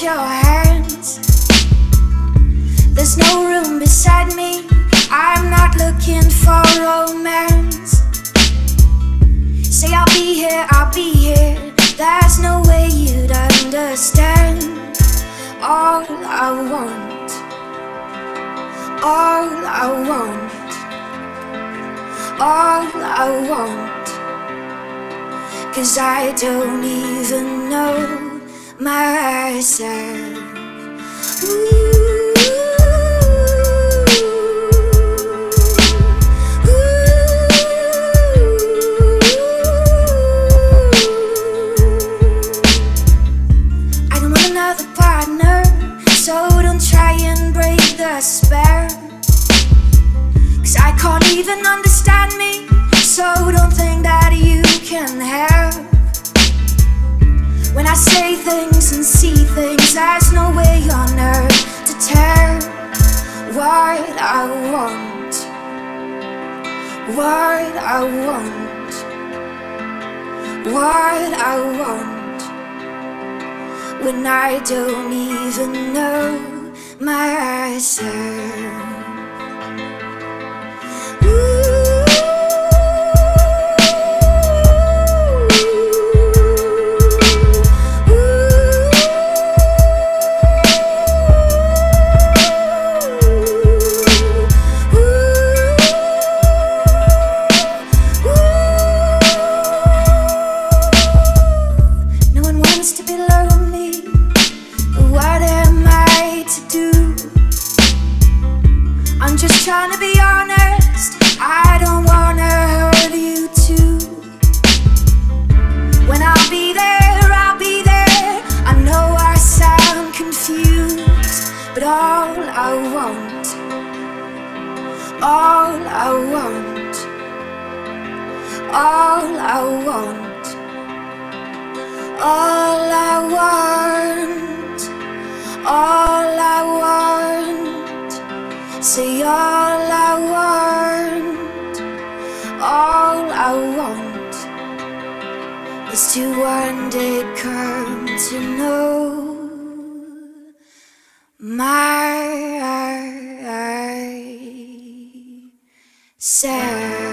with your hands. There's no room beside me. I'm not looking for romance. Say I'll be here, I'll be here. There's no way you'd understand. All I want, all I want, all I want. 'Cause I don't even know myself. Ooh. Spare. 'Cause I can't even understand me, so don't think that you can help. When I say things and see things, there's no way on earth to tell what I want, what I want, what I want. When I don't even know myself. Just trying to be honest, I don't wanna hurt you too. When I'll be there, I'll be there. I know I sound confused, but all I want, all I want, all I want, all I want, all I want. Say all I want, all I want, is to one day come to know myself.